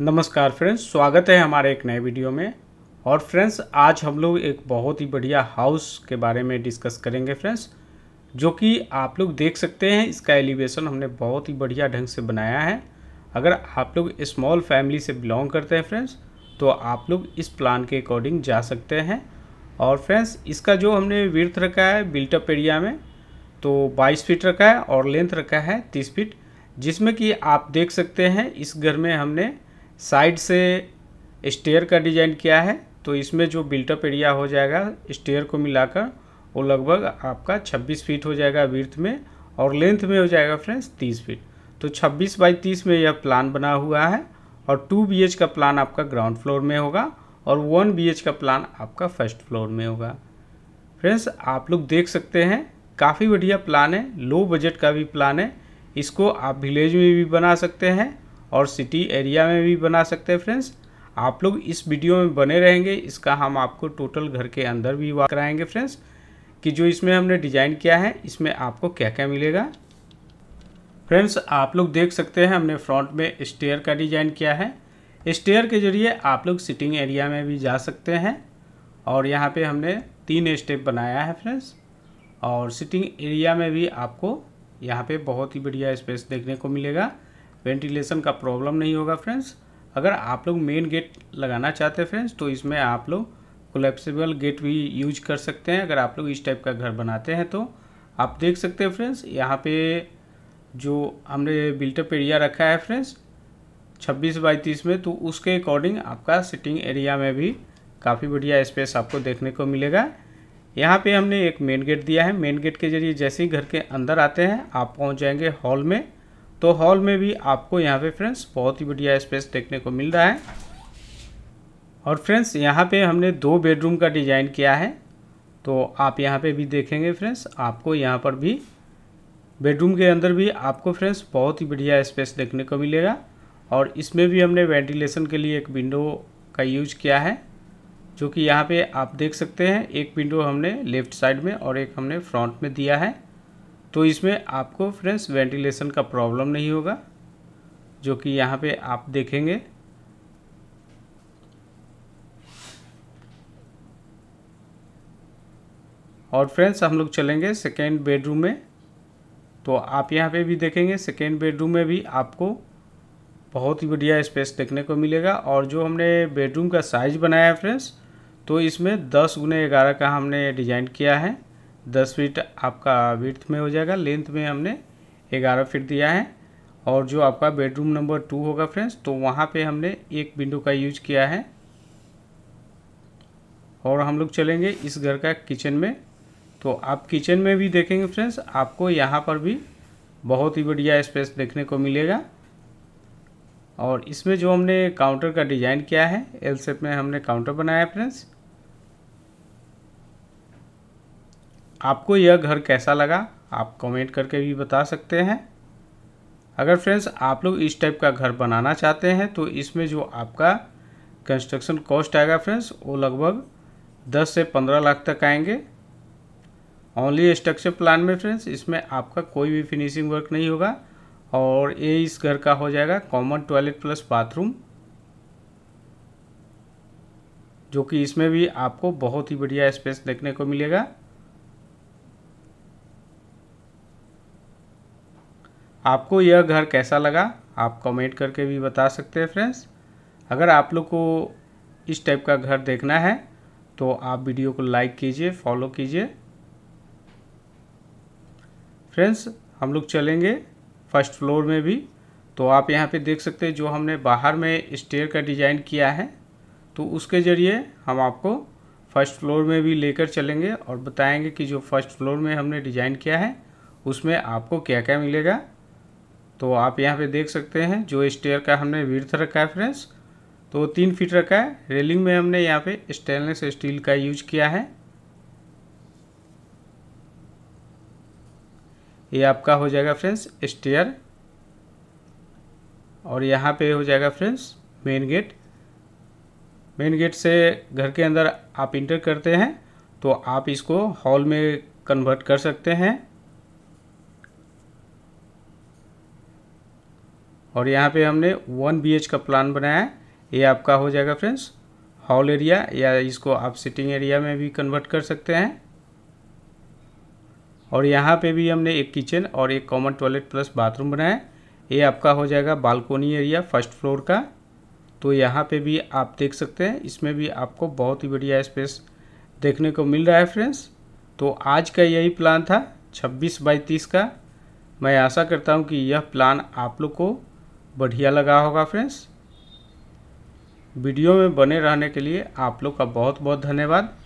नमस्कार फ्रेंड्स, स्वागत है हमारे एक नए वीडियो में। और फ्रेंड्स, आज हम लोग एक बहुत ही बढ़िया हाउस के बारे में डिस्कस करेंगे फ्रेंड्स, जो कि आप लोग देख सकते हैं। इसका एलिवेशन हमने बहुत ही बढ़िया ढंग से बनाया है। अगर आप लोग स्मॉल फैमिली से बिलोंग करते हैं फ्रेंड्स, तो आप लोग इस प्लान के अकॉर्डिंग जा सकते हैं। और फ्रेंड्स, इसका जो हमने विड्थ रखा है बिल्टअप एरिया में तो 22 फीट रखा है और लेंथ रखा है 30 फीट, जिसमें कि आप देख सकते हैं इस घर में हमने साइड से स्टेयर का डिज़ाइन किया है। तो इसमें जो बिल्टअप एरिया हो जाएगा स्टेयर को मिलाकर वो लगभग आपका 26 फीट हो जाएगा विड्थ में और लेंथ में हो जाएगा फ्रेंड्स 30 फीट। तो 26 बाई 30 में यह प्लान बना हुआ है। और 2 BH का प्लान आपका ग्राउंड फ्लोर में होगा और 1 BH का प्लान आपका फर्स्ट फ्लोर में होगा। फ्रेंड्स, आप लोग देख सकते हैं काफ़ी बढ़िया प्लान है, लो बजट का भी प्लान है। इसको आप विलेज में भी बना सकते हैं और सिटी एरिया में भी बना सकते हैं। फ्रेंड्स, आप लोग इस वीडियो में बने रहेंगे। इसका हम आपको टोटल घर के अंदर भी वॉक कराएंगे फ्रेंड्स, कि जो इसमें हमने डिज़ाइन किया है इसमें आपको क्या क्या मिलेगा। फ्रेंड्स, आप लोग देख सकते हैं हमने फ्रंट में स्टेयर का डिज़ाइन किया है। स्टेयर के जरिए आप लोग सिटिंग एरिया में भी जा सकते हैं। और यहाँ पर हमने 3 स्टेप बनाया है फ्रेंड्स। और सिटिंग एरिया में भी आपको यहाँ पर बहुत ही बढ़िया स्पेस देखने को मिलेगा, वेंटिलेशन का प्रॉब्लम नहीं होगा। फ्रेंड्स, अगर आप लोग मेन गेट लगाना चाहते हैं फ्रेंड्स, तो इसमें आप लोग कोलैप्सिबल गेट भी यूज कर सकते हैं। अगर आप लोग इस टाइप का घर बनाते हैं तो आप देख सकते हैं फ्रेंड्स, यहाँ पे जो हमने बिल्टअप एरिया रखा है फ्रेंड्स 26 बाई 30 में, तो उसके अकॉर्डिंग आपका सिटिंग एरिया में भी काफ़ी बढ़िया स्पेस आपको देखने को मिलेगा। यहाँ पर हमने एक मेन गेट दिया है। मेन गेट के जरिए जैसे ही घर के अंदर आते हैं आप पहुँच जाएंगे हॉल में। तो हॉल में भी आपको यहाँ पे फ्रेंड्स बहुत ही बढ़िया स्पेस देखने को मिल रहा है। और फ्रेंड्स, यहाँ पे हमने 2 बेडरूम का डिज़ाइन किया है। तो आप यहाँ पे भी देखेंगे फ्रेंड्स, आपको यहाँ पर भी बेडरूम के अंदर भी आपको फ्रेंड्स बहुत ही बढ़िया स्पेस देखने को मिलेगा। और इसमें भी हमने वेंटिलेशन के लिए एक विंडो का यूज किया है, जो कि यहाँ पर आप देख सकते हैं। एक विंडो हमने लेफ्ट साइड में और एक हमने फ्रंट में दिया है। तो इसमें आपको फ्रेंड्स वेंटिलेशन का प्रॉब्लम नहीं होगा, जो कि यहाँ पे आप देखेंगे। और फ्रेंड्स, हम लोग चलेंगे सेकेंड बेडरूम में। तो आप यहाँ पे भी देखेंगे सेकेंड बेडरूम में भी आपको बहुत ही बढ़िया स्पेस देखने को मिलेगा। और जो हमने बेडरूम का साइज बनाया है फ्रेंड्स, तो इसमें 10x11 का हमने डिज़ाइन किया है। 10 फीट आपका विड्थ में हो जाएगा, लेंथ में हमने 11 फीट दिया है। और जो आपका बेडरूम नंबर 2 होगा फ्रेंड्स, तो वहाँ पे हमने एक विंडो का यूज किया है। और हम लोग चलेंगे इस घर का किचन में। तो आप किचन में भी देखेंगे फ्रेंड्स, आपको यहाँ पर भी बहुत ही बढ़िया स्पेस देखने को मिलेगा। और इसमें जो हमने काउंटर का डिज़ाइन किया है, एल शेप में हमने काउंटर बनाया है फ्रेंड्स। आपको यह घर कैसा लगा आप कमेंट करके भी बता सकते हैं। अगर फ्रेंड्स आप लोग इस टाइप का घर बनाना चाहते हैं तो इसमें जो आपका कंस्ट्रक्शन कॉस्ट आएगा फ्रेंड्स, वो लगभग 10 से 15 लाख तक आएंगे। ओनली स्ट्रक्चर प्लान में फ्रेंड्स इसमें आपका कोई भी फिनिशिंग वर्क नहीं होगा। और ये इस घर का हो जाएगा कॉमन टॉयलेट प्लस बाथरूम, जो कि इसमें भी आपको बहुत ही बढ़िया स्पेस देखने को मिलेगा। आपको यह घर कैसा लगा आप कमेंट करके भी बता सकते हैं फ्रेंड्स। अगर आप लोग को इस टाइप का घर देखना है तो आप वीडियो को लाइक कीजिए, फॉलो कीजिए। फ्रेंड्स, हम लोग चलेंगे फर्स्ट फ्लोर में भी। तो आप यहाँ पे देख सकते हैं जो हमने बाहर में स्टेयर का डिज़ाइन किया है, तो उसके ज़रिए हम आपको फर्स्ट फ्लोर में भी लेकर चलेंगे और बताएँगे कि जो फर्स्ट फ्लोर में हमने डिज़ाइन किया है उसमें आपको क्या क्या मिलेगा। तो आप यहाँ पे देख सकते हैं जो स्टेयर का हमने विड्थ रखा है फ्रेंड्स, तो 3 फीट रखा है। रेलिंग में हमने यहाँ पे स्टेनलेस स्टील का यूज किया है। ये आपका हो जाएगा फ्रेंड्स स्टेयर। और यहाँ पे हो जाएगा friends main gate. Main gate से घर के अंदर आप इंटर करते हैं तो आप इसको हॉल में कन्वर्ट कर सकते हैं। और यहाँ पे हमने 1 BH का प्लान बनाया है। ये आपका हो जाएगा फ्रेंड्स हॉल एरिया, या इसको आप सिटिंग एरिया में भी कन्वर्ट कर सकते हैं। और यहाँ पे भी हमने एक किचन और एक कॉमन टॉयलेट प्लस बाथरूम बनाया है। ये आपका हो जाएगा बालकोनी एरिया फर्स्ट फ्लोर का। तो यहाँ पे भी आप देख सकते हैं, इसमें भी आपको बहुत ही बढ़िया स्पेस देखने को मिल रहा है फ्रेंड्स। तो आज का यही प्लान था 26x30 का। मैं आशा करता हूँ कि यह प्लान आप लोग को बढ़िया लगा होगा फ्रेंड्स। वीडियो में बने रहने के लिए आप लोग का बहुत बहुत धन्यवाद।